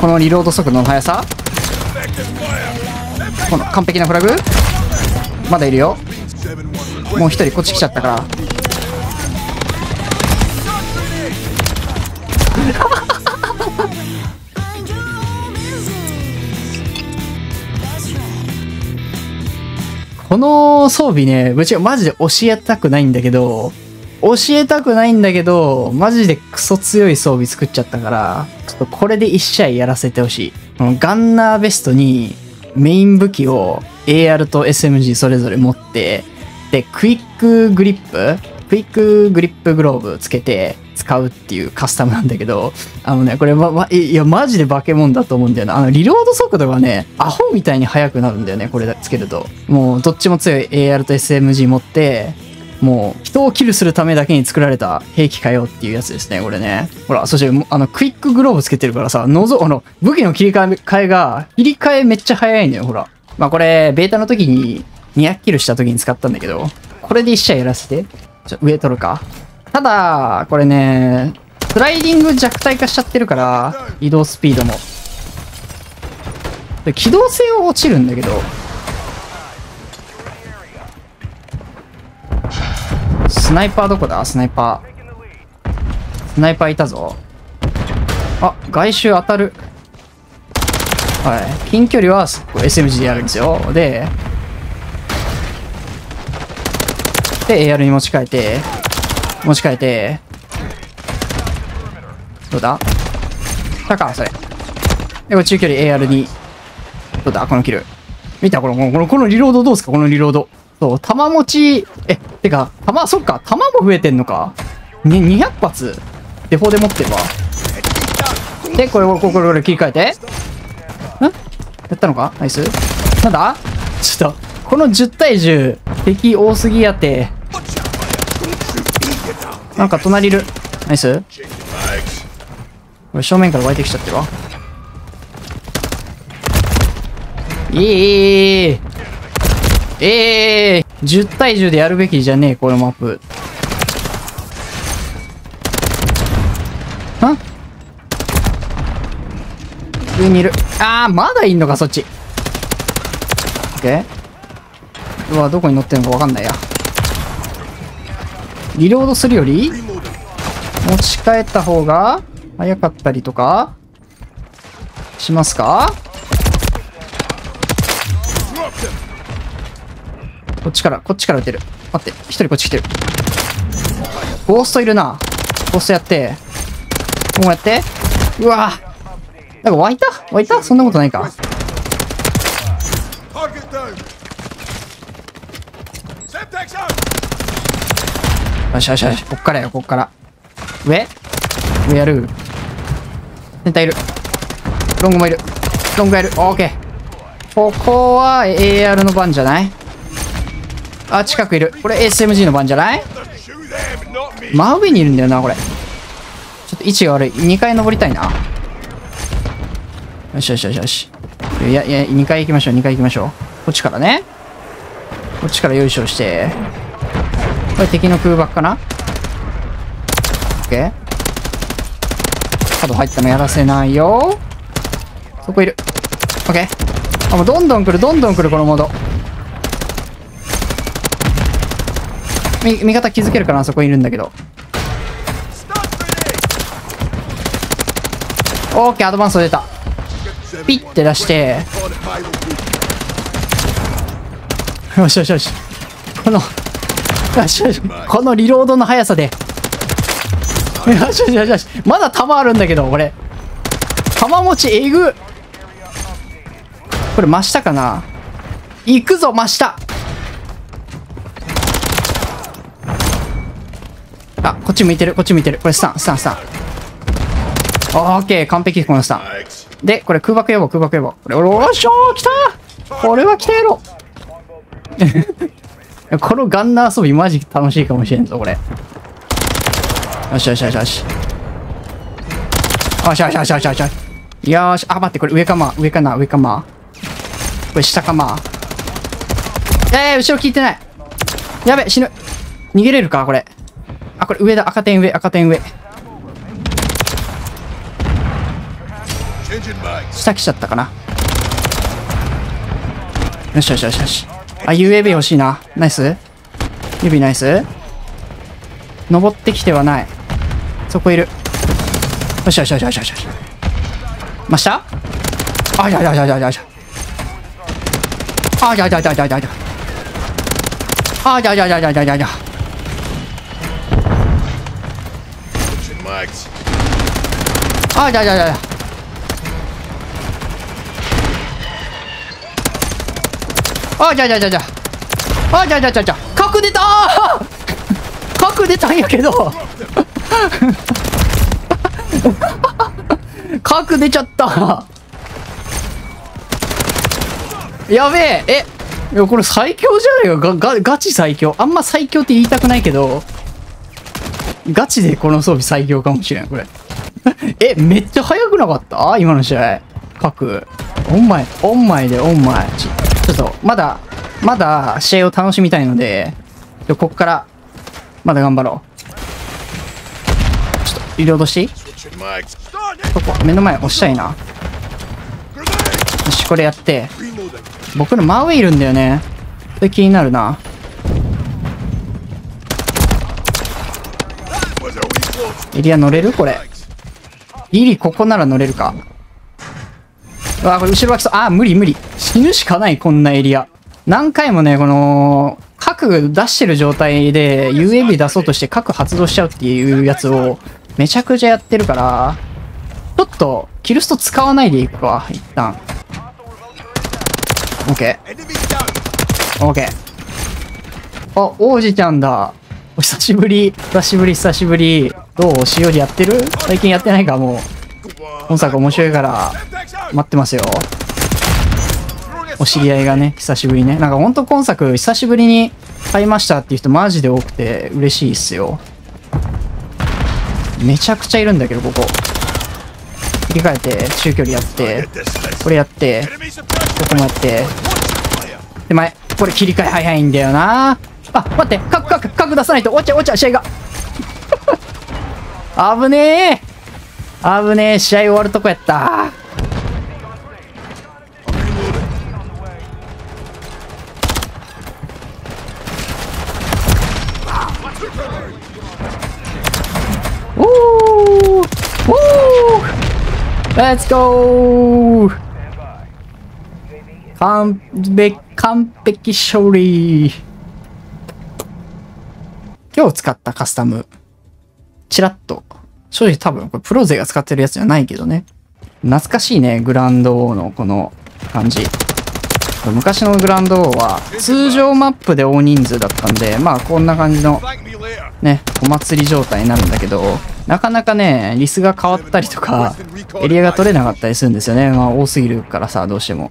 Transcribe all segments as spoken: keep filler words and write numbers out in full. このリロード速度の速さ、この完璧なフラグ。まだいるよ。もう一人こっち来ちゃったからこの装備ね、ぶっちゃけマジで教えたくないんだけど、教えたくないんだけど、マジでクソ強い装備作っちゃったから、ちょっとこれで一試合やらせてほしい。ガンナーベストにメイン武器を エーアール と エスエムジー それぞれ持って、で、クイックグリップ、クイックグリップグローブつけて使うっていうカスタムなんだけど、あのね、これ、ま、ま、いや、マジで化け物だと思うんだよな。あの、リロード速度がね、アホみたいに速くなるんだよね、これつけると。もう、どっちも強い エーアール と エスエムジー 持って、もう、人をキルするためだけに作られた兵器かよっていうやつですね、これね。ほら、そして、あの、クイックグローブつけてるからさ、のぞ、あの、武器の切り替えが、切り替えめっちゃ早いんだよ、ほら。まあ、これ、ベータの時に、にひゃくキルした時に使ったんだけど、これでいち試合やらせて。ちょ、上取るか。ただ、これね、スライディング弱体化しちゃってるから、移動スピードも。で、機動性は落ちるんだけど、スナイパーどこだ？スナイパー。スナイパーいたぞ。あ、外周当たる。はい。近距離は エスエムジー でやるんですよ。で、で、エーアール に持ち替えて、持ち替えて、どうだ？来たか、それ。で、これ中距離 エーアール に、どうだ？このキル。見た？この、この、このリロードどうですか？このリロード。そう、弾持ち、え、てか、弾、そっか、弾も増えてんのか。ね、にひゃく発、デフォで持ってるわ。で、これ、これ、これ、これ、切り替えて。ん？やったのか？ナイス。なんだ？ちょっと、このじゅう対じゅう、敵多すぎやて。なんか隣いる。ナイス。これ、正面から湧いてきちゃってるわ。いいいい。ええー、じゅう対じゅうでやるべきじゃねえ、このマップ。あ？上にいる。あー、まだいんのか、そっち。オッケー。うわ、どこに乗ってんのかわかんないや。リロードするより、持ち帰った方が、早かったりとか、しますか？こっちから、こっちから撃てる。待って、一人こっち来てる。ゴーストいるな。ゴーストやって。こうやって。うわぁ。なんか湧いた？湧いた？そんなことないか。よしよしよし。こっからよ、こっから。上？上やる。全体いる。ロングもいる。ロングがいる。オーケー。ここは エーアール の番じゃない？あ、近くいる。これ エスエムジー の番じゃない？真上にいるんだよな、これ。ちょっと位置が悪い。にかい登りたいな。よしよしよしよし。いやいや、にかい行きましょう、にかい行きましょう。こっちからね。こっちからよいしょして。これ敵の空爆かな？ OK。角入ったのやらせないよ。そこいる。OK。あ、もうどんどん来る、どんどん来る、このモード。味, 味方気づけるかな、そこにいるんだけど。オーケー、アドバンス出た。ピッて出して。よしよしよし。この、よしよし。このリロードの速さで。よしよしよしよし。まだ弾あるんだけど、これ。弾持ちえぐ。これ真下かな。行くぞ、真下。あ、こっち向いてる、こっち向いてる。これスタン、スタン、スタン。オーケー、完璧、このスタン。で、これ空爆予防、空爆予防。これ、おーしょー、来たー、これは来たやろこのガンナー遊び、マジ楽しいかもしれんぞ、これ。よしよしよしよし。よしよしよしよしよし。よーし、あ、待って、これ上かま、上かな、上かま。これ下かま。えー、後ろ効いてない。やべ、死ぬ。逃げれるか、これ。あ、これ上だ。赤点上、赤点上。下来ちゃったかな。よしよしよしよし。あ、ユーエーブイ 欲しいな。ナイス。指ナイス。登ってきてはない。そこいる。よしよしよしよしよし。真下？あ、いやいやいやいやいやいや。あ、いやいやいやいやいやいや。あ、いやいやいやいやいやいやいや。あ、いやいやいやいや。あ、じゃじゃじゃじゃ。あ、じゃじゃじゃじゃ。核出たー。核出たんやけど。核出ちゃった。やべえ。え、いやこれ最強じゃないか。ガ、ガ、ガチ最強。あんま最強って言いたくないけど、ガチでこの装備最強かもしれん、これ。え、めっちゃ速くなかった？今の試合。核。オンマイ、オンマイでオンマイ。ちょっと、まだ、まだ、試合を楽しみたいので、ここから、まだ頑張ろう。ちょっと、入れ落とし？ここ、目の前押したいな。よし、これやって。僕の真上いるんだよね。それ気になるな。エリア乗れる？これ。ギリ、ここなら乗れるか。あ、これ後ろが来そう。あ、無理無理。死ぬしかない、こんなエリア。何回もね、この、核出してる状態で ユーエーブイ 出そうとして核発動しちゃうっていうやつをめちゃくちゃやってるから、ちょっと、キルスト使わないでいくわ、一旦。OK。OK。あ、王子ちゃんだ。お久しぶり。久しぶり、久しぶり。どう？しおりやってる？最近やってないか、もう。本作面白いから。待ってますよ。お知り合いがね、久しぶりね。なんかほんと今作久しぶりに買いましたっていう人マジで多くて嬉しいっすよ。めちゃくちゃいるんだけど、ここ。切り替えて、中距離やって、これやって、ここもやって。で、前、これ切り替え早いんだよな。あ、待って、核、核、核出さないと、おちゃおちゃ、試合が。危ねえ。危ねえ、試合終わるとこやった。Let's go! 完璧、完璧勝利。今日使ったカスタム。チラッと。正直多分、これプロ勢が使ってるやつじゃないけどね。懐かしいね、グランド王のこの感じ。昔のグランド王は、通常マップで大人数だったんで、まあこんな感じの、ね、お祭り状態になるんだけど、なかなかね、リスが変わったりとか、エリアが取れなかったりするんですよね。まあ、多すぎるからさ、どうしても。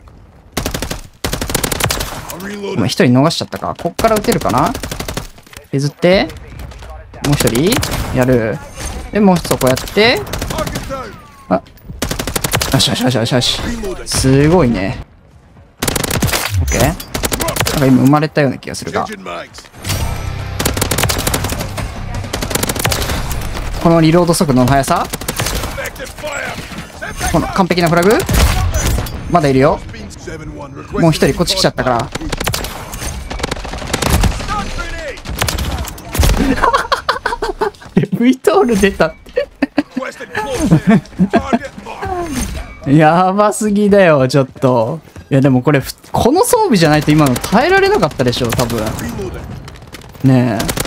今、一人逃しちゃったか。こっから撃てるかな？削って、もう一人やる。で、もう一つこうやって、あ、よしよしよしよしよし。すごいね。オッケー？なんか今、生まれたような気がするが。このリロード速度の速さ、この完璧なフラグ、まだいるよ。もう一人こっち来ちゃったからV トール出たってやばすぎだよちょっと。いやでもこれこの装備じゃないと今の耐えられなかったでしょ多分ね。え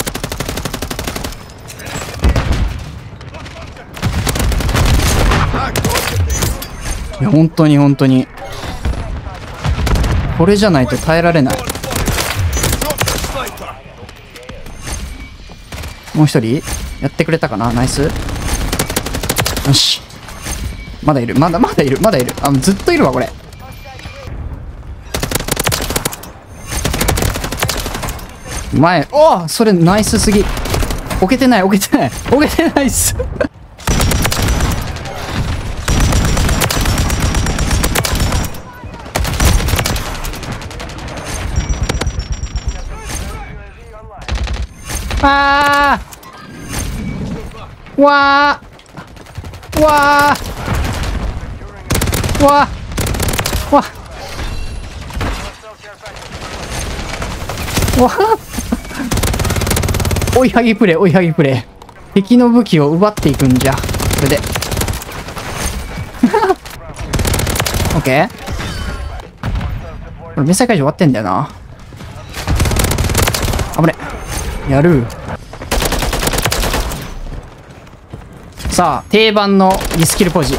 いや本当に本当にこれじゃないと耐えられない。もう一人やってくれたかな。ナイス。よしまだいるまだまだいるまだいる。あずっといるわこれ。前おおそれナイスすぎ。置けてない置けてない置けてないっすあーわーわーわっわっわっ追いはぎプレイ、追いはぎプレイ。敵の武器を奪っていくんじゃ、これで。オッケー。これ迷彩解除終わってんだよな。危ね。やる。さあ、定番のリスキルポジ。